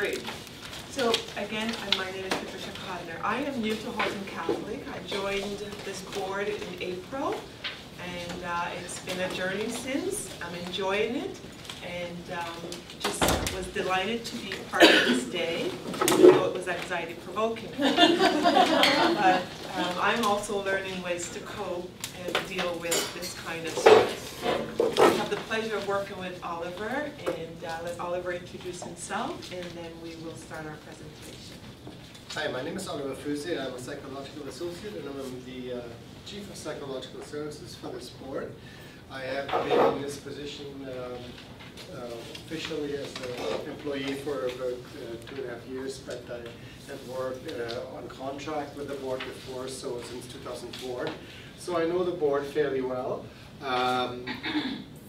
free. So again, my name is Patricia Codner. I am new to Halton Catholic. I joined this board in April, and it's been a journey since. I'm enjoying it, and just was delighted to be part of this day, though it was anxiety-provoking. But I'm also learning ways to cope and deal with this kind of stress. I have the pleasure of working with Oliver, and let Oliver introduce himself, and then we will start our presentation. Hi, my name is Oliver Foese. I'm a psychological associate, and I'm the Chief of Psychological Services for this board. I have been in this position officially as an employee for about 2.5 years, but I have worked on contract with the board before, so since 2004. So I know the board fairly well.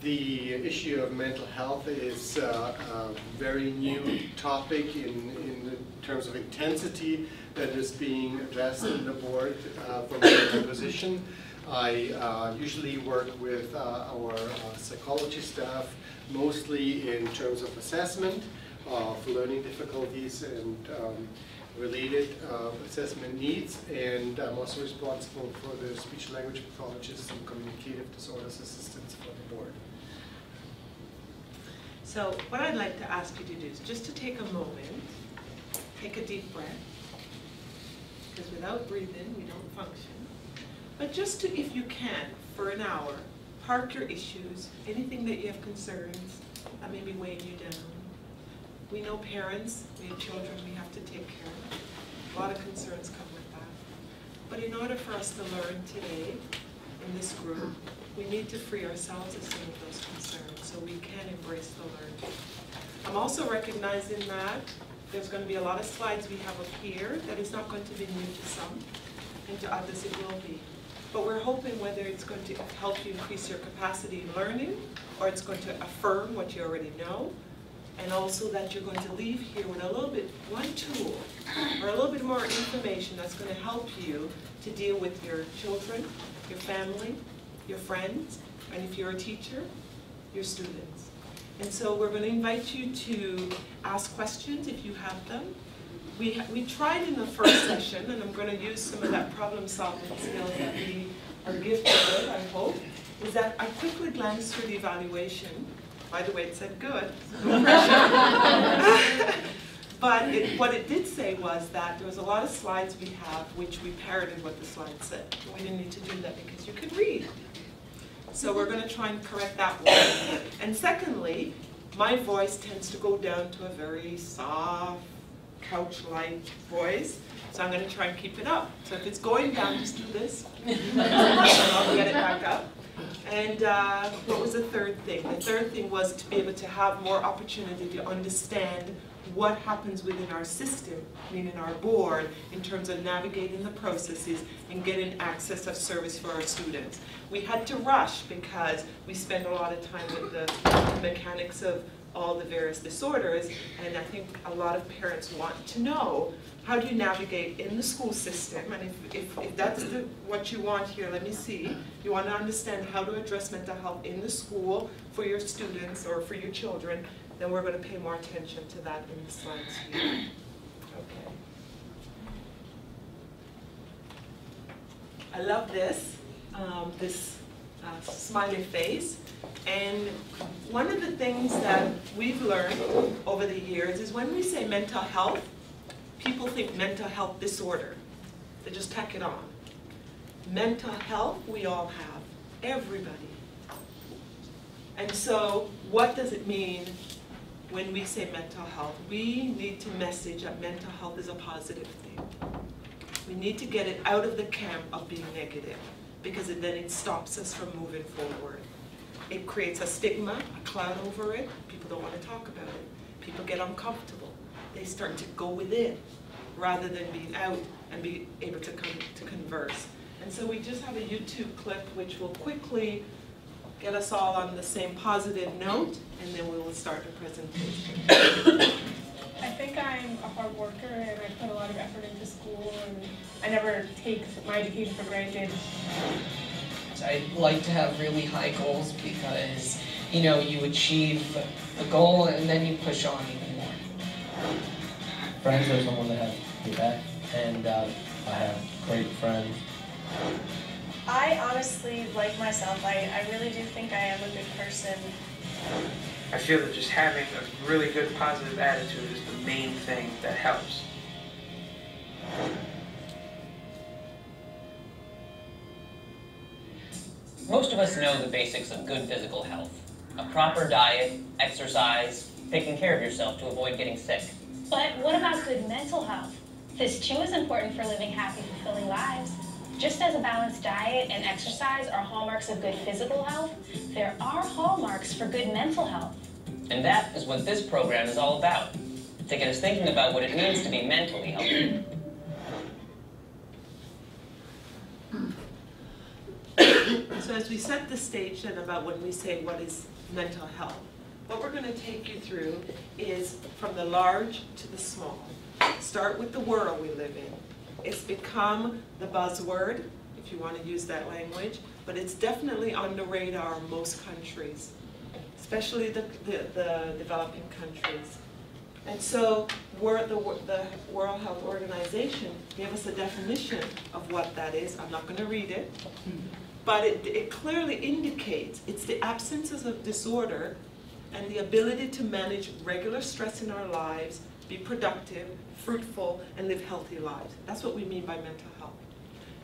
The issue of mental health is a very new topic in terms of intensity that is being addressed in the board from my position. I usually work with our psychology staff, mostly in terms of assessment of learning difficulties and related assessment needs, and I'm also responsible for the speech-language pathologists and communicative disorders assistants for the board. So what I'd like to ask you to do is just to take a moment, take a deep breath, because without breathing we don't function. But just to, if you can, for an hour, park your issues, anything that you have concerns that may be weighing you down. We know parents, we have children we have to take care of. A lot of concerns come with that. But in order for us to learn today in this group, we need to free ourselves of some of those concerns so we can embrace the learning. I'm also recognizing that there's going to be a lot of slides we have up here that is not going to be new to some, and to others it will be. But we're hoping whether it's going to help you increase your capacity in learning, or it's going to affirm what you already know, and also that you're going to leave here with one tool, or a little bit more information that's going to help you to deal with your children, your family, your friends, and if you're a teacher, your students. And so we're going to invite you to ask questions if you have them. We tried in the first session, and I'm going to use some of that problem-solving skills that we are gifted with, I hope, is that I quickly glanced through the evaluation. By the way, it said good, no pressure. But what it did say was that there was a lot of slides we have which we parroted what the slides said. We didn't need to do that because you could read. So we're going to try and correct that one. And secondly, my voice tends to go down to a very soft, couch-like voice, so I'm going to try and keep it up. So if it's going down, just do this, and I'll get it back up. And what was the third thing? The third thing was to be able to have more opportunity to understand what happens within our system, meaning our board, in terms of navigating the processes and getting access of service for our students. We had to rush because we spend a lot of time with the mechanics of all the various disorders, and I think a lot of parents want to know, how do you navigate in the school system? And if that's what you want here, let me see. You want to understand how to address mental health in the school for your students or for your children, then we're going to pay more attention to that in the slides here. Okay. I love this, smiley face. And one of the things that we've learned over the years is when we say mental health, people think mental health disorder. They just tack it on. Mental health we all have, everybody. And so what does it mean when we say mental health? We need to message that mental health is a positive thing. We need to get it out of the camp of being negative, because then it stops us from moving forward. It creates a stigma, a cloud over it. People don't want to talk about it. People get uncomfortable. They start to go within rather than being out and be able to converse. And so we just have a YouTube clip which will quickly get us all on the same positive note, and then we will start the presentation. I think I'm a hard worker, and I put a lot of effort into school, and I never take my education for granted. I like to have really high goals because, you know, you achieve the goal and then you push on even more. friends are someone that has to do that, and I have great friends. I honestly like myself. I really do think I am a good person. I feel that just having a really good positive attitude is the main thing that helps. Most of us know the basics of good physical health. A proper diet, exercise, taking care of yourself to avoid getting sick. But what about good mental health? This too is important for living happy, fulfilling lives. Just as a balanced diet and exercise are hallmarks of good physical health, there are hallmarks for good mental health. And that is what this program is all about, to get us thinking about what it means to be mentally healthy. So as we set the stage then about when we say what is mental health, what we're going to take you through is from the large to the small. Start with the world we live in. It's become the buzzword, if you want to use that language, but it's definitely on the radar in most countries, especially the developing countries. And so the World Health Organization gave us a definition of what that is. I'm not going to read it. But it clearly indicates it's the absences of disorder and the ability to manage regular stress in our lives, be productive, fruitful, and live healthy lives. That's what we mean by mental health.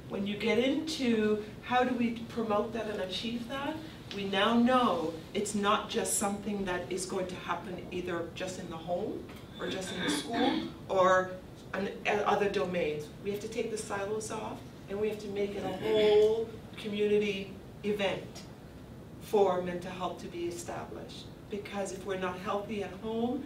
When you get into how do we promote that and achieve that, we now know it's not just something that is going to happen either just in the home or just in the school or in other domains. We have to take the silos off and we have to make it a whole community event for mental health to be established. Because if we're not healthy at home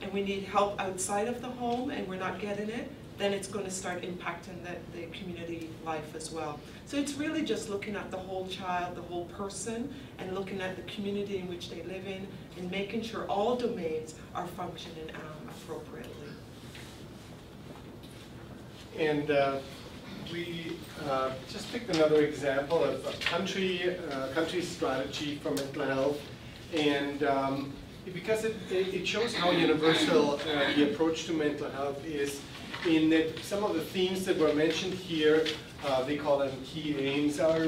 and we need help outside of the home and we're not getting it, then it's going to start impacting the community life as well. So it's really just looking at the whole child, the whole person, and looking at the community in which they live in and making sure all domains are functioning appropriately. And we just picked another example of a country strategy for mental health, and because it shows how universal the approach to mental health is, in that some of the themes that were mentioned here, they call them key aims, are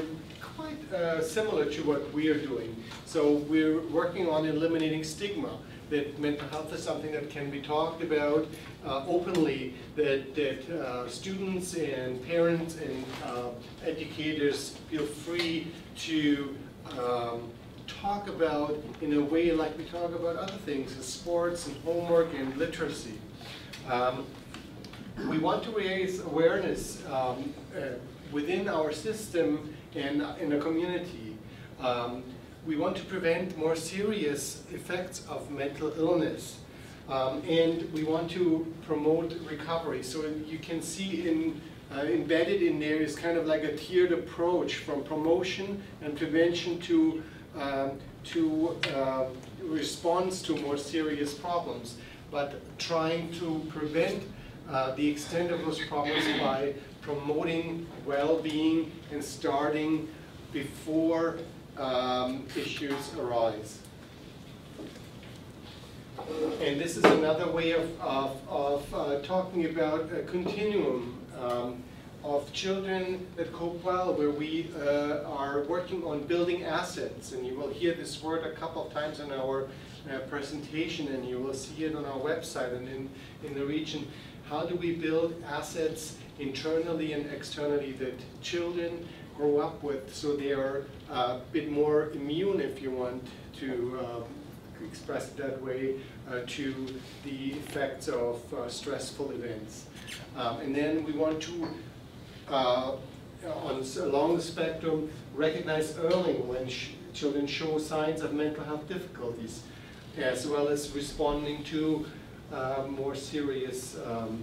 quite similar to what we are doing. So we're working on eliminating stigma, that mental health is something that can be talked about openly, that students and parents and educators feel free to talk about in a way like we talk about other things, sports and homework and literacy. We want to raise awareness within our system and in a community. We want to prevent more serious effects of mental illness. And we want to promote recovery. So you can see embedded in there is kind of like a tiered approach from promotion and prevention to response to more serious problems, but trying to prevent the extent of those problems by promoting well-being and starting before issues arise. And this is another way of talking about a continuum of children that cope well, where we are working on building assets. And you will hear this word a couple of times in our presentation, and you will see it on our website and in the region. How do we build assets internally and externally that children grow up with, so they are a bit more immune, if you want to express it that way, to the effects of stressful events. And then we want to, along the spectrum, recognize early when children show signs of mental health difficulties, as well as responding to more serious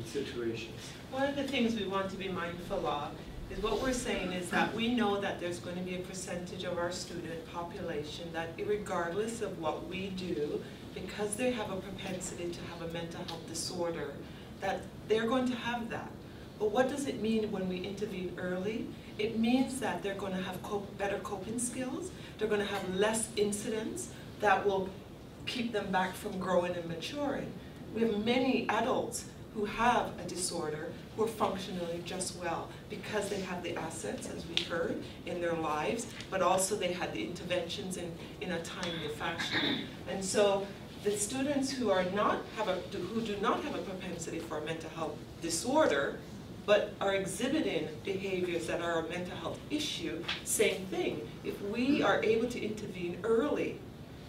situations. One of the things we want to be mindful of is what we're saying is that we know that there's going to be a percentage of our student population that, regardless of what we do, because they have a propensity to have a mental health disorder, that they're going to have that. But what does it mean when we intervene early? It means that they're going to have better coping skills, they're going to have less incidents that will keep them back from growing and maturing. We have many adults who have a disorder who are functionally just well because they have the assets, as we heard, in their lives, but also they had the interventions in a timely fashion. And so the students who are not have a, who do not have a propensity for a mental health disorder, but are exhibiting behaviors that are a mental health issue, same thing. If we are able to intervene early,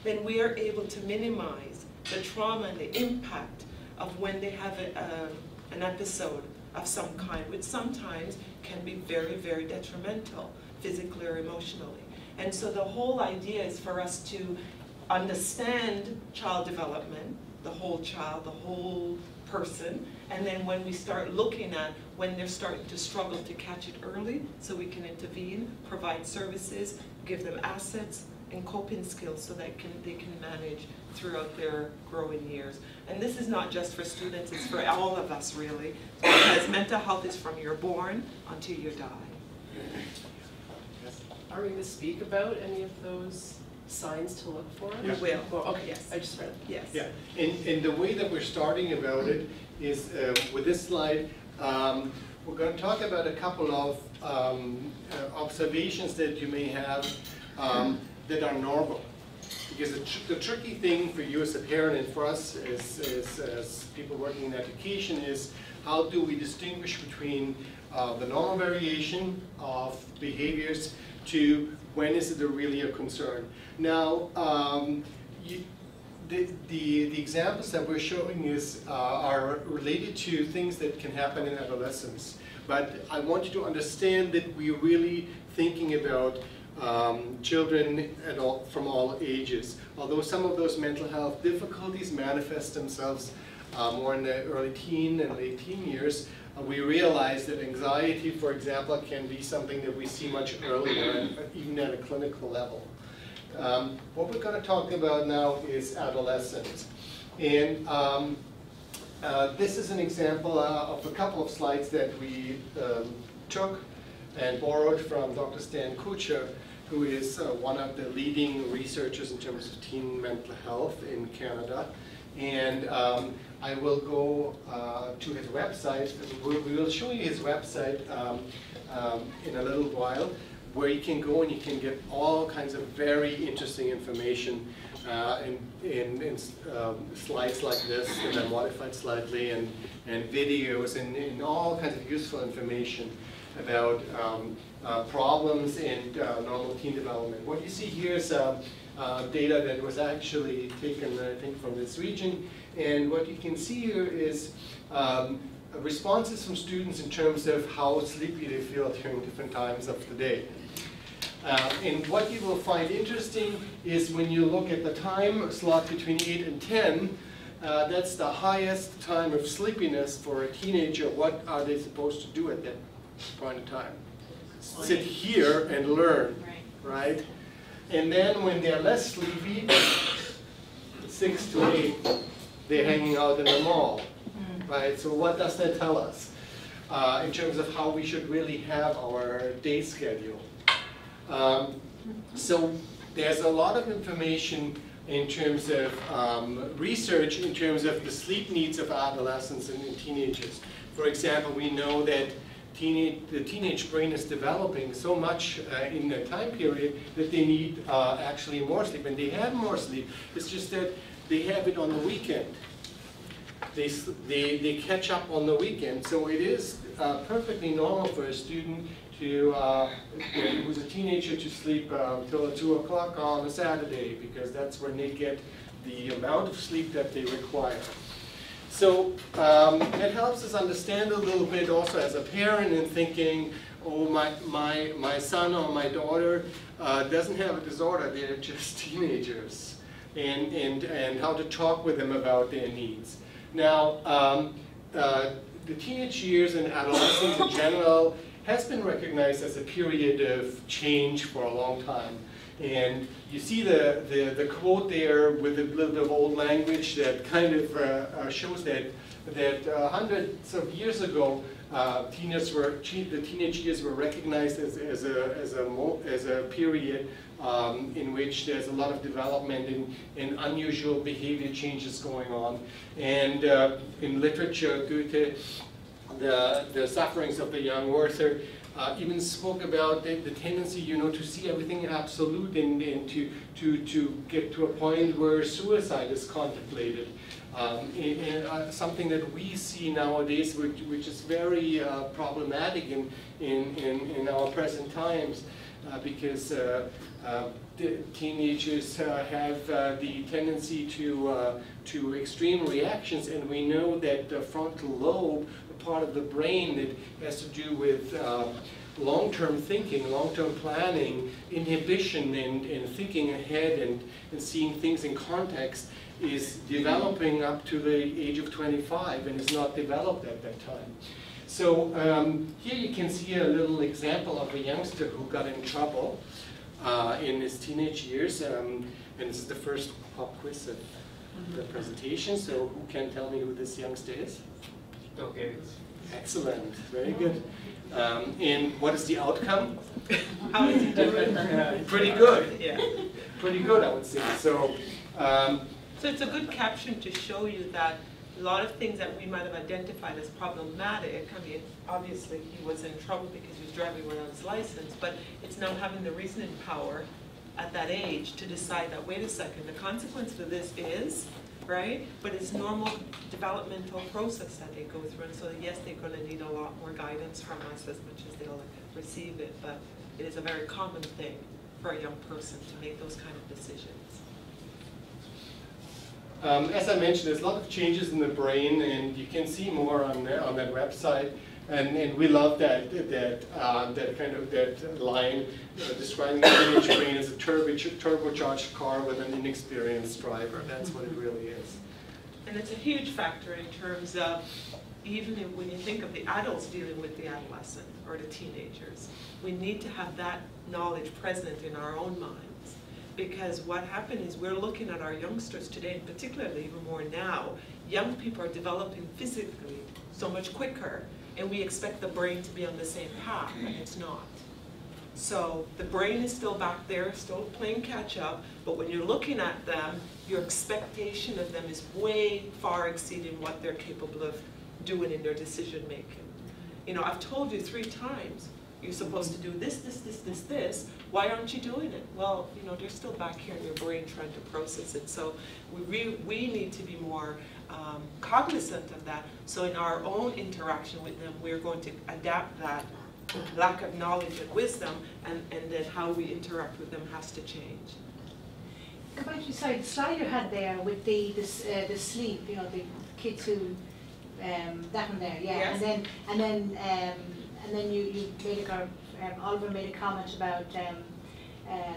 then we are able to minimize the trauma and the impact of when they have an episode of some kind, which sometimes can be very, very detrimental, physically or emotionally. And so the whole idea is for us to understand child development, the whole child, the whole person, and then when we start looking at when they're starting to struggle, to catch it early so we can intervene, provide services, give them assets and coping skills so that they can manage throughout their growing years. And this is not just for students, it's for all of us really, because mental health is from you're born until you die. Are we going to speak about any of those signs to look for? Yes. We will. Well, okay, yes. I just read. Yes. Yeah. And the way that we're starting about it is with this slide, we're going to talk about a couple of observations that you may have that are normal. Because the tricky thing for you as a parent and for us as people working in education is how do we distinguish between the normal variation of behaviors to when is it really a concern. Now, the examples that we're showing are related to things that can happen in adolescence. But I want you to understand that we're really thinking about children from all ages, although some of those mental health difficulties manifest themselves more in the early teen and late teen years. We realize that anxiety, for example, can be something that we see much earlier, even at a clinical level. What we're going to talk about now is adolescence, and this is an example of a couple of slides that we took and borrowed from Dr. Stan Kutcher, who is one of the leading researchers in terms of teen mental health in Canada. And I will go to his website. We will show you his website in a little while, where you can go and you can get all kinds of very interesting information in slides like this, that are modified slightly, and videos, and all kinds of useful information about problems in normal teen development. What you see here is data that was actually taken, I think, from this region. And what you can see here is responses from students in terms of how sleepy they feel during different times of the day. And what you will find interesting is when you look at the time slot between 8 and 10, that's the highest time of sleepiness for a teenager. What are they supposed to do at that point in time? Sit here and learn, right? And then when they're less sleepy, 6 to 8, they're hanging out in the mall, right? So what does that tell us in terms of how we should really have our day schedule? So there's a lot of information in terms of research in terms of the sleep needs of adolescents and teenagers. For example, we know that the teenage brain is developing so much in that time period that they need actually more sleep, and they have more sleep. It's just that they have it on the weekend. They catch up on the weekend, so it is perfectly normal for a student to who's a teenager to sleep until 2 o'clock on a Saturday, because that's when they get the amount of sleep that they require. So it helps us understand a little bit also as a parent in thinking, oh, my son or my daughter doesn't have a disorder, they're just teenagers, and how to talk with them about their needs. Now, the teenage years and adolescence in general has been recognized as a period of change for a long time. And you see the quote there with a little bit of old language that kind of shows that hundreds of years ago the teenage years were recognized as a period in which there's a lot of development and unusual behavior changes going on. And in literature, Goethe, the sufferings of the young Werther, even spoke about the tendency, to see everything absolute and to get to a point where suicide is contemplated. Something that we see nowadays, which is very problematic in our present times, because teenagers have the tendency to extreme reactions, and we know that the frontal lobe, a part of the brain that has to do with long-term thinking, long-term planning, inhibition, and thinking ahead and seeing things in context, is developing up to the age of 25 and is not developed at that time. So here you can see a little example of a youngster who got in trouble in his teenage years. And this is the first pop quiz of the presentation. So who can tell me who this youngster is? Okay. Excellent. Very good. And what is the outcome? How is he doing? Pretty good. Yeah. Pretty good, I would say. So. So it's a good caption to show you that a lot of things that we might have identified as problematic, I mean, obviously he was in trouble because he was driving without his license, but it's now having the reasoning power at that age to decide that, wait a second, the consequence for this is, right? But it's normal developmental process that they go through, and so yes, they're going to need a lot more guidance from us as much as they'll receive it, but it is a very common thing for a young person to make those kind of decisions. As I mentioned, there's a lot of changes in the brain, and you can see more on that website. And we love that kind of that line describing the teenage brain as a turbocharged car with an inexperienced driver. That's what it really is. And it's a huge factor in terms of even when you think of the adults dealing with the adolescent or the teenagers. We need to have that knowledge present in our own mind. Because what happened is we're looking at our youngsters today, and particularly even more now, young people are developing physically so much quicker, and we expect the brain to be on the same path, and it's not. So the brain is still back there, still playing catch up, but when you're looking at them, your expectation of them is way far exceeding what they're capable of doing in their decision making. You know, I've told you 3 times, you're supposed to do this, this, this, this, this. Why aren't you doing it? Well, they're still back here in your brain trying to process it. So we need to be more cognizant of that. So in our own interaction with them, we're going to adapt that lack of knowledge and wisdom, and then how we interact with them has to change. Go back to the slide you had there with the sleep, the kids who, that one there, yeah. Yes. And then you made a, Oliver made a comment about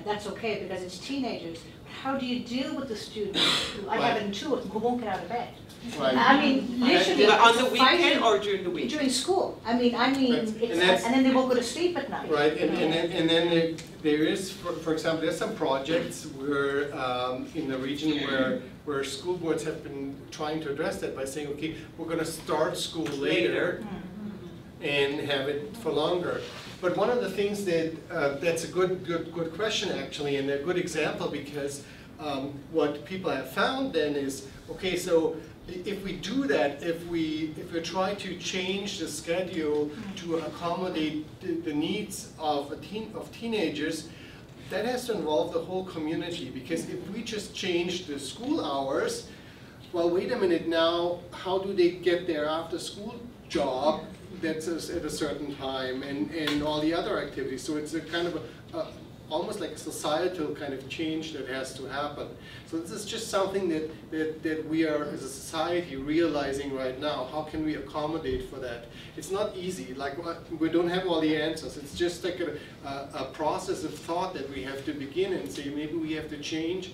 that's okay because it's teenagers. But how do you deal with the students who I have an 2 of them who won't get out of bed? Right. I mean, literally on the weekend or during the week? During school. I mean, right. And then they won't go to sleep at night. Right, and then there is, for example, there's some projects where in the region where school boards have been trying to address that by saying, okay, we're going to start school later. Mm-hmm. And have it for longer. But one of the things that that's a good question actually, and a good example, because what people have found then is, okay, so if we do that, if we try to change the schedule to accommodate the needs of teenagers, that has to involve the whole community, because if we just change the school hours, well, wait a minute now, how do they get their after school job that's at a certain time, and all the other activities. So it's a kind of almost like a societal kind of change that has to happen. So this is just something that we are as a society realizing right now. How can we accommodate for that? It's not easy. Like we don't have all the answers. It's just like a process of thought that we have to begin and say maybe we have to change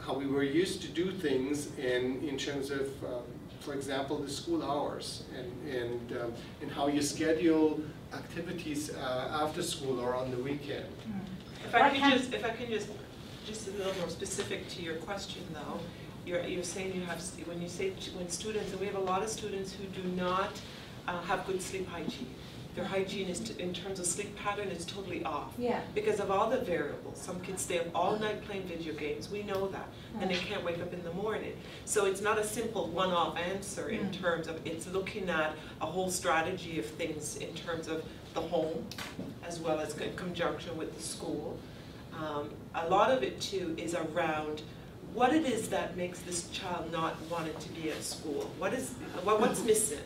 how we were used to do things in terms of for example, the school hours and how you schedule activities after school or on the weekend. If I can just a little more specific to your question though, you're saying you have when students, and we have a lot of students who do not have good sleep hygiene. Their hygiene is, in terms of sleep pattern, is totally off. Yeah. Because of all the variables. Some kids stay up all night playing video games. We know that. Yeah. And they can't wake up in the morning. So it's not a simple one-off answer in terms of, it's looking at a whole strategy of things in terms of the home, as well as in conjunction with the school. A lot of it, too, is around what it is that makes this child not wanting to be at school. What's missing?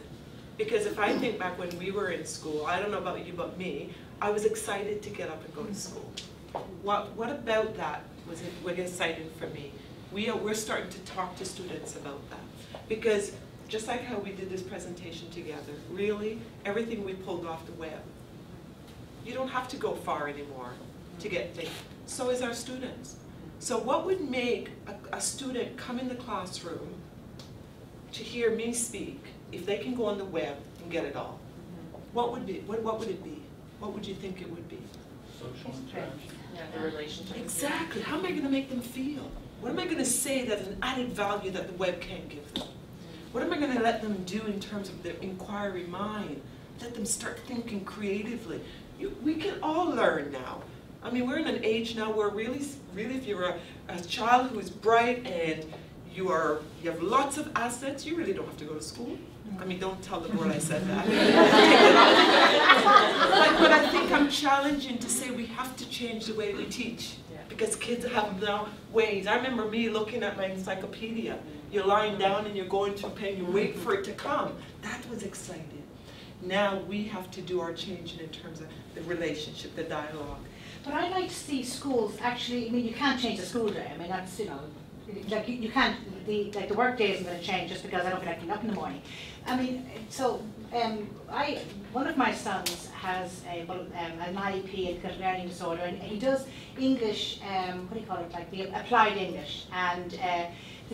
Because if I think back when we were in school, I don't know about you, but me, I was excited to get up and go to school. What about that was exciting for me? We're starting to talk to students about that. Because just like how we did this presentation together, really, everything we pulled off the web. You don't have to go far anymore to get things. So is our students. So what would make a student come in the classroom to hear me speak if they can go on the web and get it all? What would it be? What would you think it would be? Social interaction. Yeah, the relationship. Exactly. How am I going to make them feel? What am I going to say that's an added value that the web can't give them? What am I going to let them do in terms of their inquiry mind? Let them start thinking creatively. We can all learn now. I mean, we're in an age now where really if you're a child who's bright and you have lots of assets, you really don't have to go to school. I mean, don't tell the board I said that. But I think I'm challenging to say we have to change the way we teach, because kids have now ways. I remember me looking at my encyclopedia. You're lying down and you're going to a pen, you wait for it to come. That was exciting. Now we have to do our changing in terms of the relationship, the dialogue. But I like to see schools actually, I mean, you can't change the school day. I mean, that's, you know, like you can't, like the work day isn't going to change just because I don't feel like getting up in the morning. I mean, so one of my sons has an IEP, a learning disorder, and he does English, what do you call it, like the applied English. And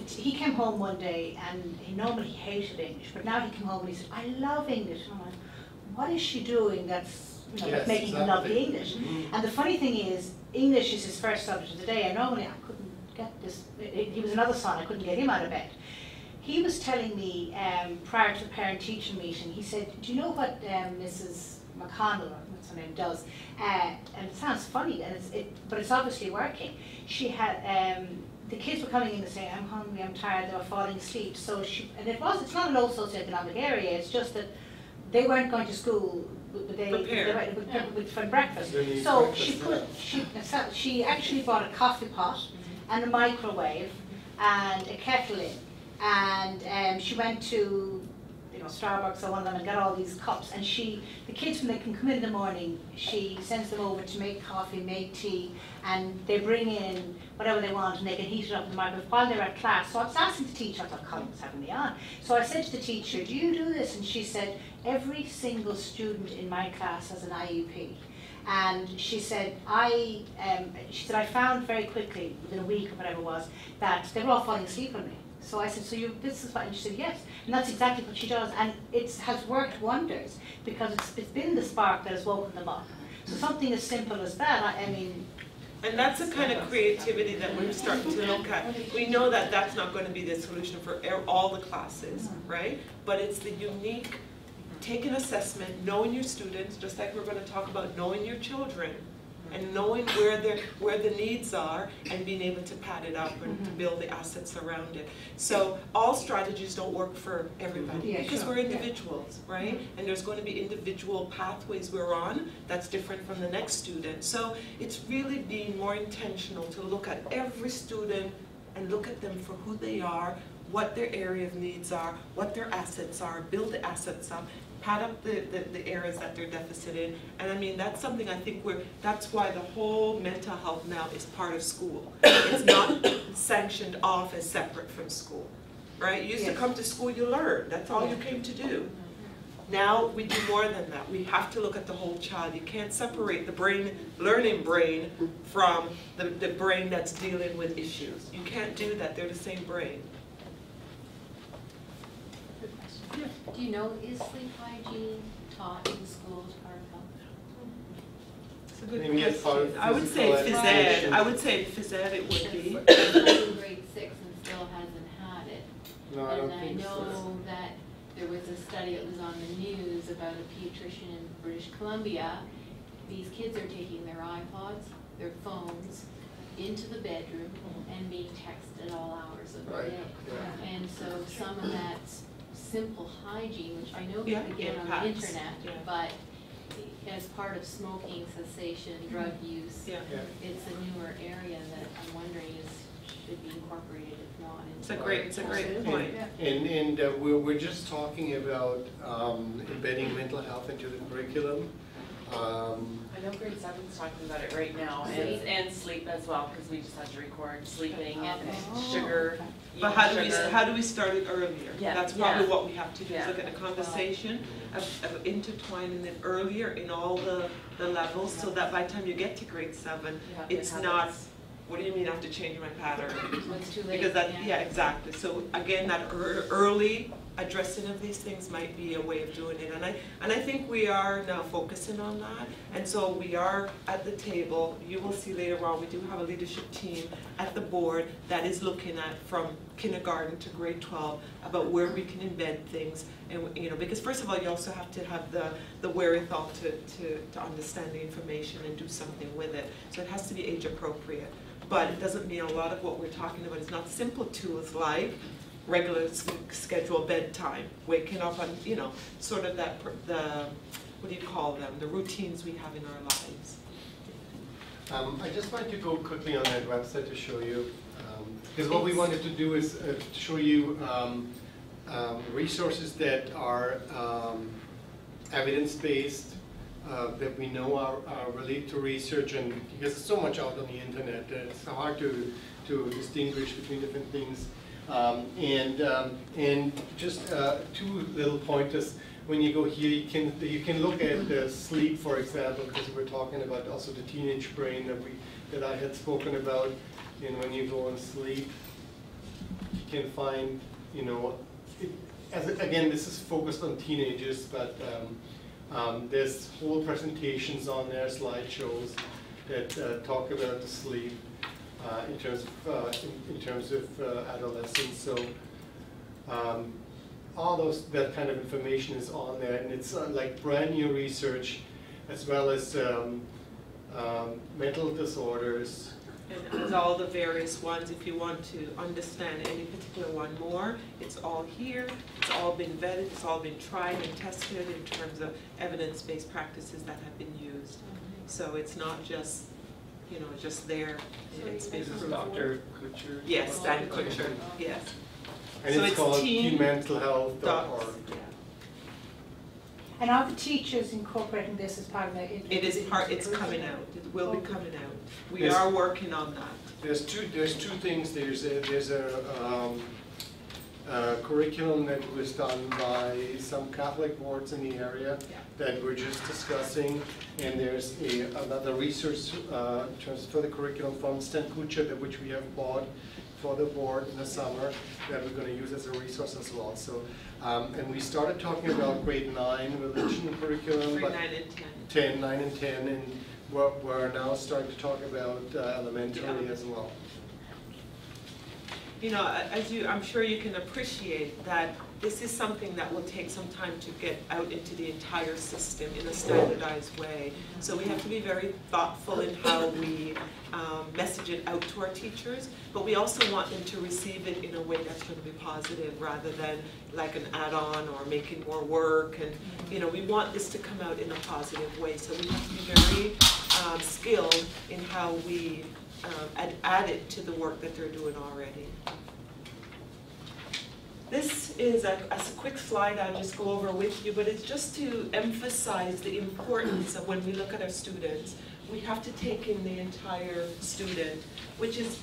he came home one day and he normally hated English, but now he came home and he said, I love English. And I'm like, what is she doing that's, you know, yes, making him love the English? And the funny thing is, English is his first subject of the day, and normally I couldn't get this. He was another son, I couldn't get him out of bed. He was telling me prior to the parent-teacher meeting, he said, do you know what Mrs. McConnell, or what's her name, does? And it sounds funny, and but it's obviously working. She had, the kids were coming in and saying, I'm hungry, I'm tired, they were falling asleep. So she, and it's not a low socioeconomic area, it's just that they weren't going to school for breakfast. So breakfast she actually bought a coffee pot and a microwave and a kettle in, and she went to, you know, Starbucks or one of them and got all these cups. And the kids, when they can come in the morning, she sends them over to make coffee, make tea, and they bring in whatever they want and they can heat it up in the microwave while they're at class. So I was asking the teacher, I thought Colin was having me on. So I said to the teacher, do you do this? And she said, every single student in my class has an IEP. And she said, I found very quickly, within a week or whatever it was, that they were all falling asleep on me. So I said, so this is what, and she said, yes. And that's exactly what she does. And it has worked wonders, because it's been the spark that has woken them up. So something as simple as that, I mean. And that's the kind of creativity that we're starting to look at. We know that that's not going to be the solution for all the classes, right? But it's the unique, take an assessment, knowing your students, just like we're going to talk about knowing your children, and knowing where the needs are, and being able to pad it up and to build the assets around it. So all strategies don't work for everybody, because we're individuals, right? And there's going to be individual pathways we're on that's different from the next student. So it's really being more intentional to look at every student and look at them for who they are, what their area of needs are, what their assets are, build the assets up, pad up the areas that they're deficit in. And I mean, that's something I think that's why the whole mental health now is part of school. It's not sanctioned off as separate from school, right? You used to come to school, you learn. That's all you came to do. Now we do more than that. We have to look at the whole child. You can't separate the brain, learning brain, from the brain that's dealing with issues. You can't do that. They're the same brain. Do you know, is sleep hygiene taught in schools part of health? It's a good question. I would say phys ed. I would say phys ed it would be. Grade 6 and still hasn't had it. No, I don't think so. I know that there was a study that was on the news about a pediatrician in British Columbia. These kids are taking their iPods, their phones, into the bedroom and being texted all hours of the day. Yeah. And so some of that simple hygiene, which I know we get on the internet, but as part of smoking cessation, drug use, it's a newer area that I'm wondering should be incorporated, if not. It's a great point. And we're just talking about embedding mental health into the curriculum. I know grade 7's talking about it right now, and sleep as well, because we just had to record sleeping and sugar. But how do we start it earlier? Yeah. That's probably what we have to do, is look at the conversation of intertwining it earlier in all the levels, so that by the time you get to grade 7, it's not, what do you mean I have to change my pattern? It's too late. Because that, exactly. So again, that early addressing of these things might be a way of doing it, and I think we are now focusing on that, and so we are at the table. You will see later on we do have a leadership team at the board that is looking at from kindergarten to grade 12 about where we can embed things, and because first of all you also have to have the wherewithal to understand the information and do something with it. So it has to be age appropriate, but it doesn't mean a lot of what we're talking about is not simple tools like regular schedule, bedtime, waking up on, sort of that, what do you call them, the routines we have in our lives. I just wanted to go quickly on that website to show you, because what we wanted to do is show you resources that are evidence-based, that we know are related to research, and because there's so much out on the internet, it's hard to distinguish between different things. And just two little pointers. When you go here, you can look at sleep, for example, because we're talking about also the teenage brain that I had spoken about. And when you go on sleep, you can find again this is focused on teenagers, but there's whole presentations on there, slideshows that talk about the sleep. In terms of adolescence, so all that kind of information is on there, and it's like brand new research, as well as mental disorders. And there's all the various ones. If you want to understand any particular one more, it's all here. It's all been vetted. It's all been tried and tested in terms of evidence-based practices that have been used. So it's not just just there. It's basically Dr. Kutcher. Yes, Stan Kutcher. Yes. And so it's called eMentalHealth.org. And are the teachers incorporating this as part of their? It is part. It's coming out. It will be coming out. We are working on that. There's two things. There's a curriculum that was done by some Catholic boards in the area that we're just discussing, and there's another research for the curriculum from Stan Kutcher, which we have bought for the board in the summer, that we're going to use as a resource as well. So, and we started talking about grade 9 religion curriculum, but 9 and 10, and we're now starting to talk about elementary as well. As I'm sure you can appreciate that this is something that will take some time to get out into the entire system in a standardized way. So we have to be very thoughtful in how we message it out to our teachers, but we also want them to receive it in a way that's going to be positive rather than like an add-on or making more work. And we want this to come out in a positive way. So we have to be very skilled in how we add it to the work that they're doing already. This is a quick slide I'll just go over with you, but it's just to emphasize the importance of when we look at our students, we have to take in the entire student, which is,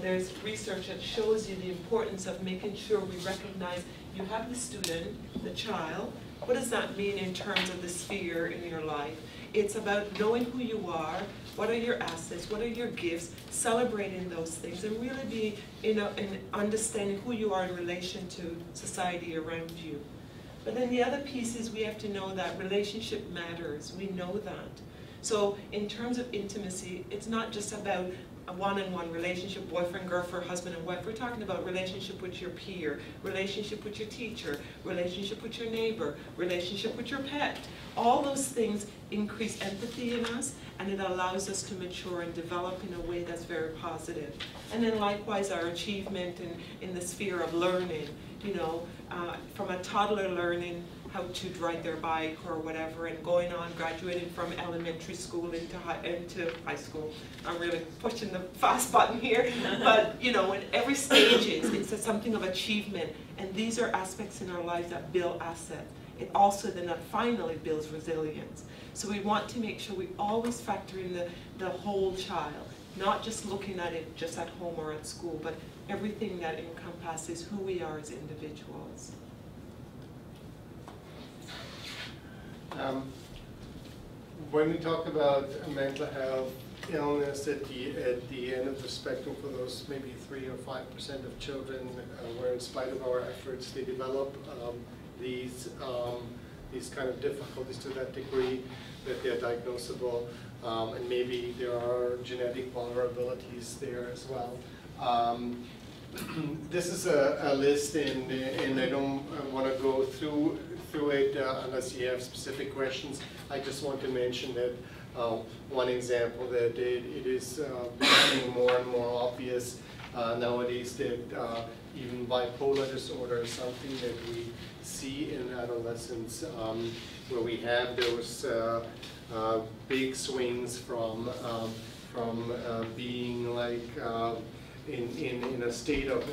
there's research that shows you the importance of making sure we recognize you have the student, the child. What does that mean in terms of the sphere in your life? It's about knowing who you are, what are your assets, what are your gifts, celebrating those things, and really be in understanding who you are in relation to society around you. But then the other piece is we have to know that relationship matters. We know that. So in terms of intimacy, it's not just about a one-on-one relationship, boyfriend, girlfriend, husband and wife. We're talking about relationship with your peer, relationship with your teacher, relationship with your neighbor, relationship with your pet. All those things increase empathy in us, and it allows us to mature and develop in a way that's very positive. And then likewise, our achievement in the sphere of learning, you know, from a toddler learning how to ride their bike or whatever, and going on, graduating from elementary school into high school. I'm really pushing the fast button here, but you know, in every stage it's something of achievement, and these are aspects in our lives that build assets. It also then finally builds resilience. So we want to make sure we always factor in the whole child, not just looking at it just at home or at school, but everything that encompasses who we are as individuals. When we talk about mental health illness at the end of the spectrum, for those maybe 3 or 5% of children where in spite of our efforts they develop these kind of difficulties to that degree that they're diagnosable, and maybe there are genetic vulnerabilities there as well. This is a list, and I don't want to go through it unless you have specific questions. I just want to mention that one example that it is becoming more and more obvious nowadays that even bipolar disorder is something that we see in adolescence, where we have those big swings from being like in a state of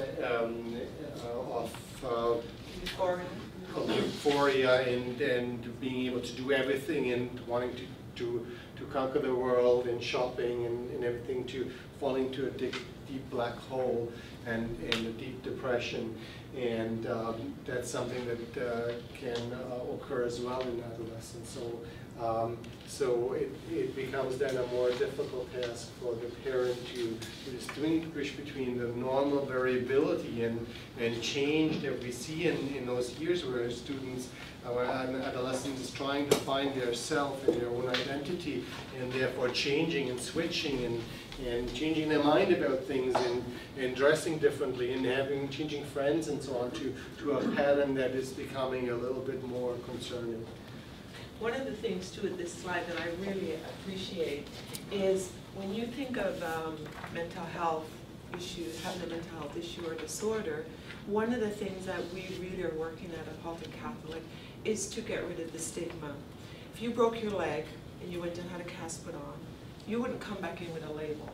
euphoria and being able to do everything and wanting to conquer the world and shopping and everything, to falling to a deep black hole and a deep depression, and that's something that can occur as well in adolescence. So, so it becomes then a more difficult task for the parent to distinguish between the normal variability and change that we see in those years where students, where an adolescent is trying to find their self and their own identity, and therefore changing and switching and changing their mind about things and dressing differently and changing friends and so on, to a pattern that is becoming a little bit more concerning. One of the things too at this slide that I really appreciate is when you think of mental health issues, having a mental health issue or disorder, one of the things that we really are working at Halton Catholic is to get rid of the stigma. If you broke your leg and you went and had a cast put on, you wouldn't come back in with a label.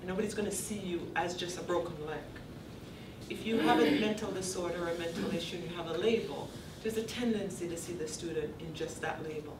And nobody's going to see you as just a broken leg. If you have a mental disorder or a mental issue and you have a label, there's a tendency to see the student in just that label.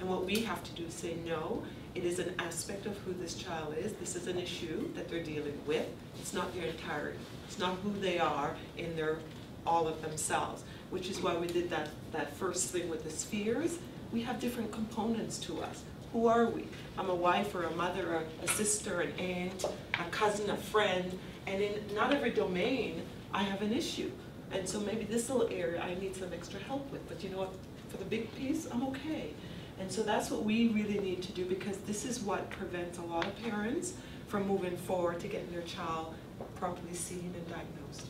And what we have to do is say, no, it is an aspect of who this child is. This is an issue that they're dealing with. It's not their entirety. It's not who they are in their all of themselves, which is why we did that first thing with the spheres. We have different components to us. Who are we? I'm a wife or a mother, or a sister, an aunt, a cousin, a friend, and in not every domain I have an issue. And so maybe this little area I need some extra help with, but you know what, for the big piece, I'm okay. And so that's what we really need to do, because this is what prevents a lot of parents from moving forward to getting their child properly seen and diagnosed.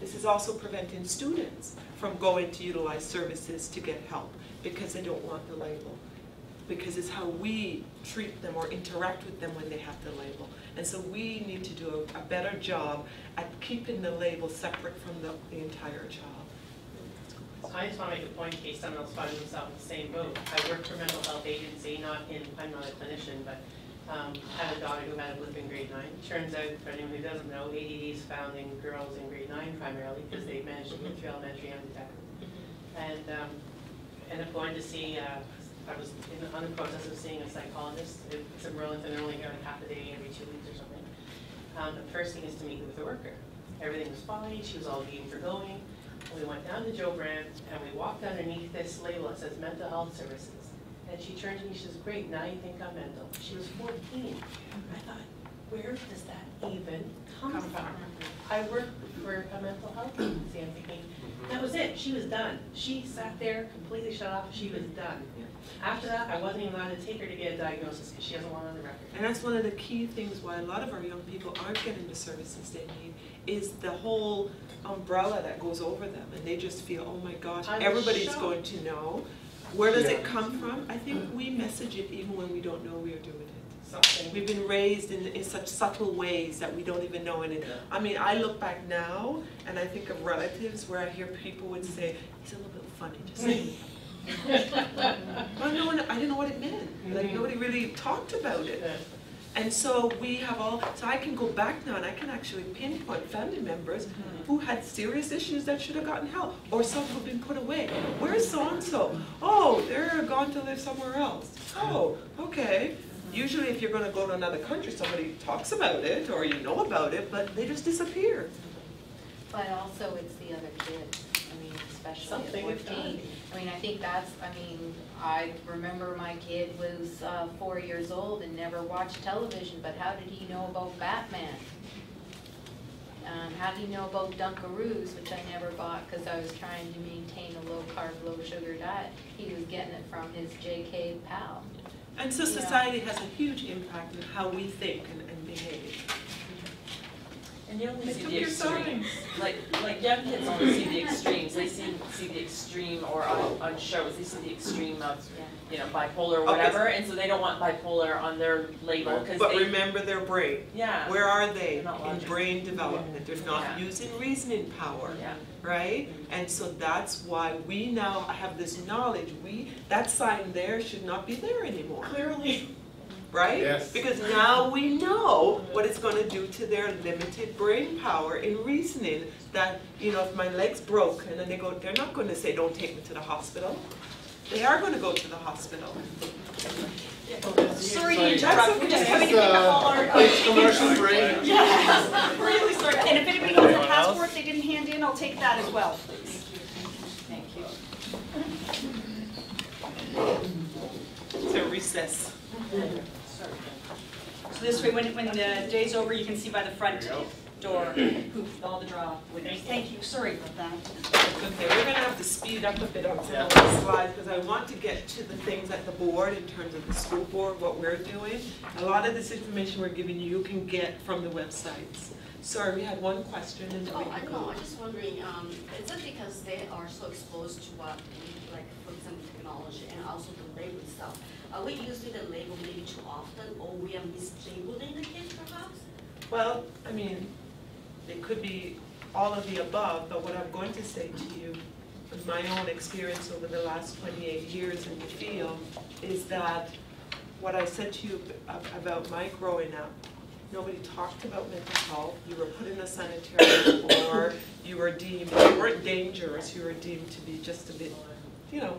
This is also preventing students from going to utilize services to get help, because they don't want the label, because it's how we treat them or interact with them when they have the label. And so we need to do a better job at keeping the label separate from the entire child. I just want to make a point in case someone else finds themselves in the same boat. I work for a mental health agency, I'm not a clinician, but I have a daughter who had a blip in grade 9. Turns out, for anyone who doesn't know, ADD is found in girls in grade 9 primarily, because they managed to get through elementary undetected. And ended up going to see, I was on the process of seeing a psychologist. It's in Burlington, I only got half a day every 2 weeks or something. The first thing is to meet with a worker. Everything was fine, she was all game for going. We went down to Joe Brandt and we walked underneath this label that says mental health services. And she turned to me, she says, great, now you think I'm mental. She was 14. I thought, where does that even come from? I work for a mental health agency. I'm thinking, that was it. She was done. She sat there completely shut off. She was done. Yeah. After that, I wasn't even allowed to take her to get a diagnosis because she has a lot on the record. And that's one of the key things why a lot of our young people aren't getting the services they need is the whole umbrella that goes over them, and they just feel, oh my gosh, everybody's going to know. Where does it come from? I think we message it even when we don't know we are doing it. We've been raised in such subtle ways that we don't even know it. I mean, I look back now and I think of relatives where I hear people would say, "It's a little bit funny," just saying. I didn't know what it meant. Like nobody really talked about it. And so we have all. So I can go back now and I can actually pinpoint family members who had serious issues that should have gotten help, or some who've been put away. Where's so and so? Oh, they're gone to live somewhere else. Oh, okay. Usually if you're going to go to another country, somebody talks about it or you know about it, but they just disappear. But also it's the other kids, I mean, especially at 14. I mean, I think that's, I mean, I remember my kid was 4 years old and never watched television, but how did he know about Batman? How do you know about Dunkaroos, which I never bought because I was trying to maintain a low-carb, low-sugar diet? He was getting it from his JK pal. And so society has a huge impact on how we think and behave. And they only see the extremes. Like young kids only see the extremes. They see the extreme, or on shows, they see the extreme of, you know, bipolar or whatever, and so they don't want bipolar on their label. But remember their brain. Yeah. Where are they in brain development? They're not using reasoning power, right? And so that's why we now have this knowledge. That sign there should not be there anymore. Clearly. Right? Yes. Because now we know what it's going to do to their limited brain power in reasoning that, you know, if my leg's broke, and then they go, they're not going to say, don't take me to the hospital. They are going to go to the hospital. Sorry to interrupt. We're just coming to make a whole commercial break. Yes. Really sorry. And if anybody has a passport they didn't hand in, I'll take that as well, please. Thank you. So recess. So this way, when the day's over, you can see by the front door who all the draw winners. Thank you. Sorry about that. Okay, we're going to have to speed up a bit on some of these slides because I want to get to the things at the board in terms of the school board, what we're doing. A lot of this information we're giving you, you can get from the websites. Sorry, we had one question. And I know. I'm just wondering, is it because they are so exposed to what, like, for example, technology and also the label itself? Are we using the label maybe too often, or we are mislabeling the kids, perhaps? Well, I mean, it could be all of the above, but what I'm going to say to you, with my own experience over the last 28 years in the field, is that what I said to you about my growing up, nobody talked about mental health. You were put in a sanitarium, or you were deemed, you weren't dangerous, you were deemed to be just a bit, you know,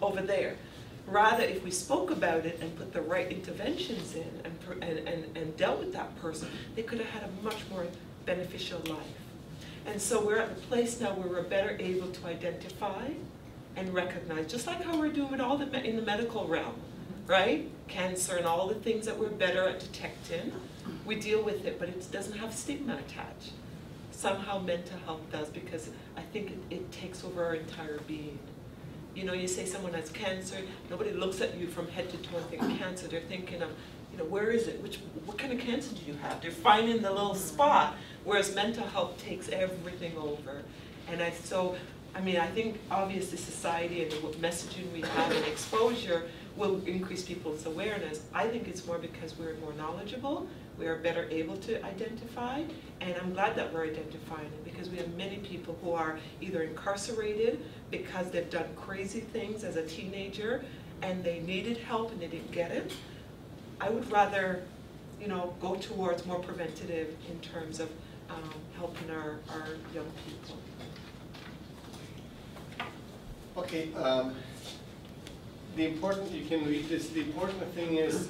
over there. Rather, if we spoke about it and put the right interventions in and dealt with that person, they could have had a much more beneficial life. And so we're at the place now where we're better able to identify and recognize, just like how we're doing all in the medical realm, right? Cancer and all the things that we're better at detecting. We deal with it, but it doesn't have stigma attached. Somehow mental health does, because I think it takes over our entire being. You know, you say someone has cancer, nobody looks at you from head to toe and thinks cancer. They're thinking of, you know, where is it? What kind of cancer do you have? They're finding the little spot, whereas mental health takes everything over. And I mean, I think obviously society and what messaging we have and exposure will increase people's awareness. I think it's more because we're more knowledgeable, we are better able to identify, and I'm glad that we're identifying it, because we have many people who are either incarcerated because they've done crazy things as a teenager and they needed help and they didn't get it. I would rather, you know, go towards more preventative in terms of helping our young people. Okay. The important, you can read this, the important thing is,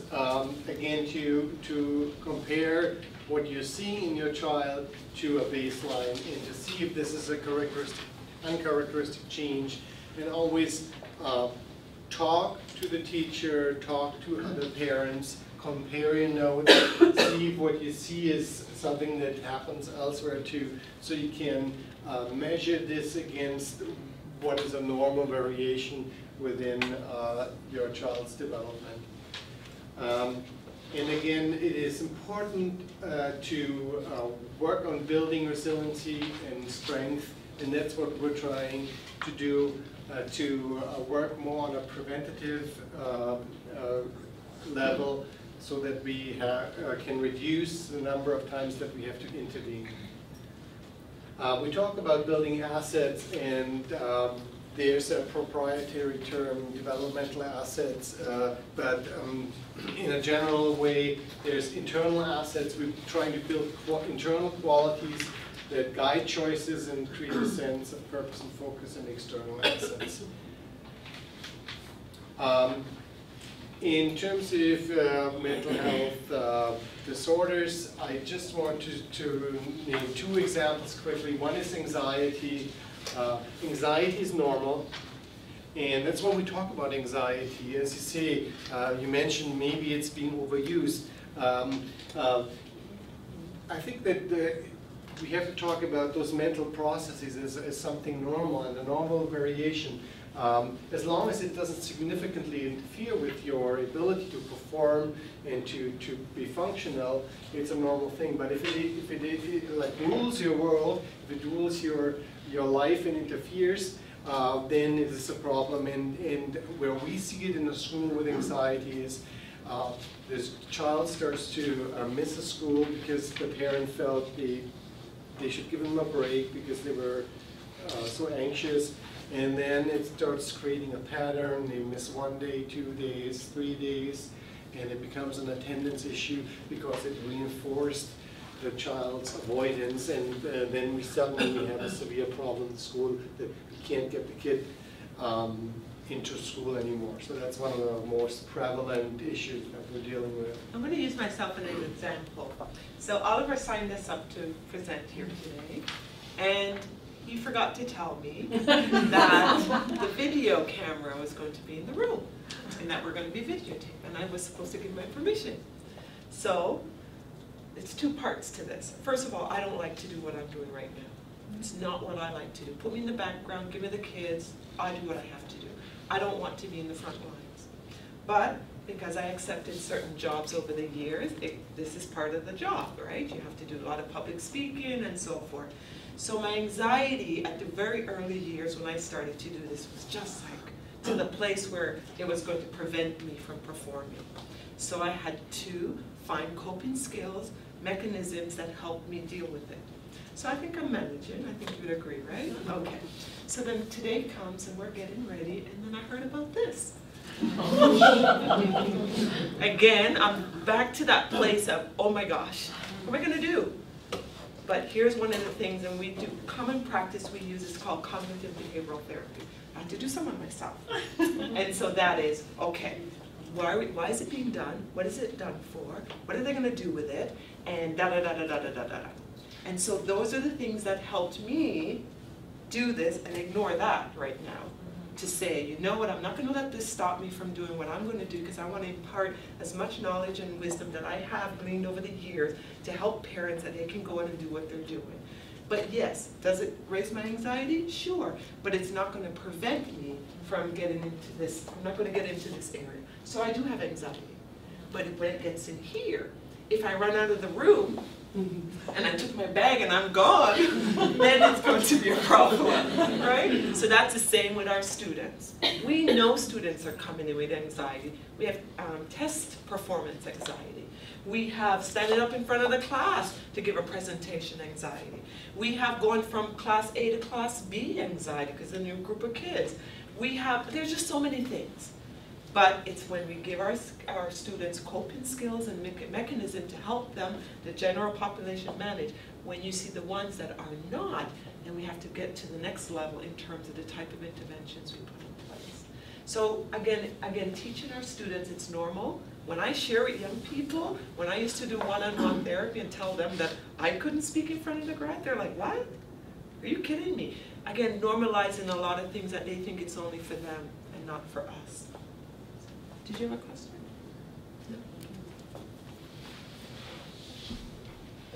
again, to compare what you see in your child to a baseline and to see if this is a uncharacteristic change. And always talk to the teacher, talk to other parents, compare your notes, see if what you see is something that happens elsewhere too, so you can measure this against what is a normal variation within your child's development. And again, it is important to work on building resiliency and strength, and that's what we're trying to do, to work more on a preventative level so that we can reduce the number of times that we have to intervene. We talk about building assets, and there's a proprietary term, developmental assets, but in a general way, there's internal assets. We're trying to build internal qualities that guide choices and create a sense of purpose and focus, and external assets. In terms of mental health disorders, I just want to name two examples quickly. One is anxiety. Anxiety is normal, and that's when we talk about anxiety. As you say, you mentioned maybe it's being overused. I think that we have to talk about those mental processes as something normal and a normal variation. As long as it doesn't significantly interfere with your ability to perform and to be functional, it's a normal thing. But if it like rules your world, if it rules your life and interferes, then it is a problem. And where we see it in the school with anxiety is this child starts to miss a school because the parent felt they should give them a break because they were so anxious. And then it starts creating a pattern. They miss 1 day, 2 days, 3 days, and it becomes an attendance issue because it reinforced the child's avoidance. And then we suddenly have a severe problem in school that we can't get the kid into school anymore. So that's one of the most prevalent issues that we're dealing with. I'm going to use myself as an example. So Oliver signed us up to present here today, and he forgot to tell me that the video camera was going to be in the room and that we're going to be videotaped, and I was supposed to give my permission. So it's two parts to this. First of all, I don't like to do what I'm doing right now. It's not what I like to do. Put me in the background, give me the kids, I do what I have to do. I don't want to be in the front lines. But because I accepted certain jobs over the years, this is part of the job, right? You have to do a lot of public speaking and so forth. So my anxiety at the very early years when I started to do this was just like to the place where it was going to prevent me from performing. So I had to find coping skills, mechanisms that helped me deal with it. So I think I'm managing. I think you would agree, right? Okay. So then today comes and we're getting ready, and then I heard about this. Again, I'm back to that place of, oh my gosh, what am I going to do? But here's one of the things, and we do common practice we use is called cognitive behavioral therapy. I have to do some of myself. And so that is, okay, why is it being done? What is it done for? What are they going to do with it? And da-da-da-da-da-da-da-da. And so those are the things that helped me do this and ignore that right now. To say, you know what, I'm not going to let this stop me from doing what I'm going to do, because I want to impart as much knowledge and wisdom that I have gleaned over the years to help parents that they can go in and do what they're doing. But yes, does it raise my anxiety? Sure, but it's not going to prevent me from getting into this. I'm not going to get into this area. So I do have anxiety. But when it gets in here, if I run out of the room, and I took my bag and I'm gone, then it's going to be a problem, right? So that's the same with our students. We know students are coming in with anxiety. We have test performance anxiety. We have standing up in front of the class to give a presentation anxiety. We have going from class A to class B anxiety because it's a new group of kids. We have, there's just so many things. But it's when we give our students coping skills and mechanism to help them, the general population manage. When you see the ones that are not, then we have to get to the next level in terms of the type of interventions we put in place. So again, teaching our students it's normal. When I share with young people, when I used to do one-on-one therapy and tell them that I couldn't speak in front of the crowd, they're like, what? Are you kidding me? Again, normalizing a lot of things that they think it's only for them and not for us. Did you have a question?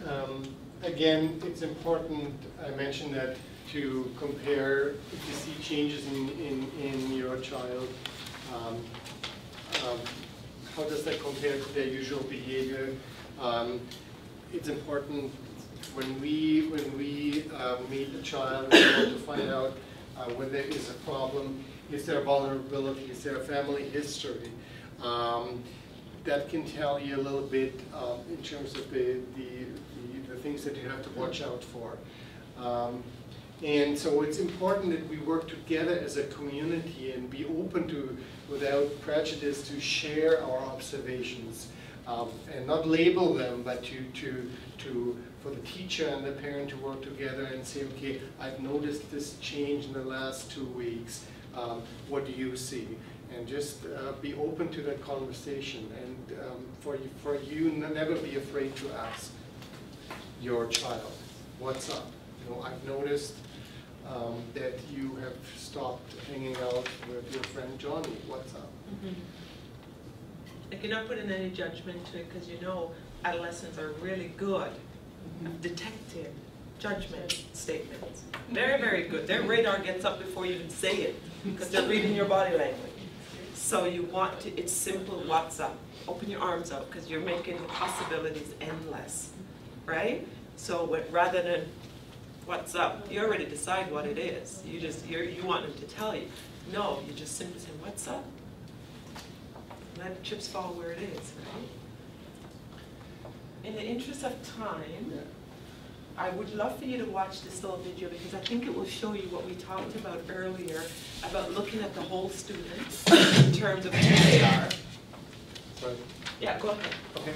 No. Again, it's important, I mentioned that to compare if you see changes in your child. How does that compare to their usual behavior? It's important when we meet a child, we want to find out whether there is a problem, is there a vulnerability, is there a family history. That can tell you a little bit in terms of the things that you have to watch out for. And so it's important that we work together as a community and be open to, without prejudice, to share our observations and not label them, but for the teacher and the parent to work together and say, okay, I've noticed this change in the last 2 weeks. What do you see? And just be open to that conversation, and for you, never be afraid to ask your child, what's up? You know, I've noticed that you have stopped hanging out with your friend Johnny, what's up? Mm-hmm. Like, you're not putting any judgment to it, because you know adolescents are really good at detecting judgment statements. Very, very good. Their radar gets up before you even say it, because they're reading your body language. So you want to, it's simple, what's up? Open your arms up, because you're making the possibilities endless, right? So rather than what's up, you already decide what it is. You just, you want them to tell you. No, you just simply say, what's up? Let the chips fall where it is, right? In the interest of time, I would love for you to watch this little video, because I think it will show you what we talked about earlier about looking at the whole student in terms of who they are. Sorry. Yeah, go ahead. Okay.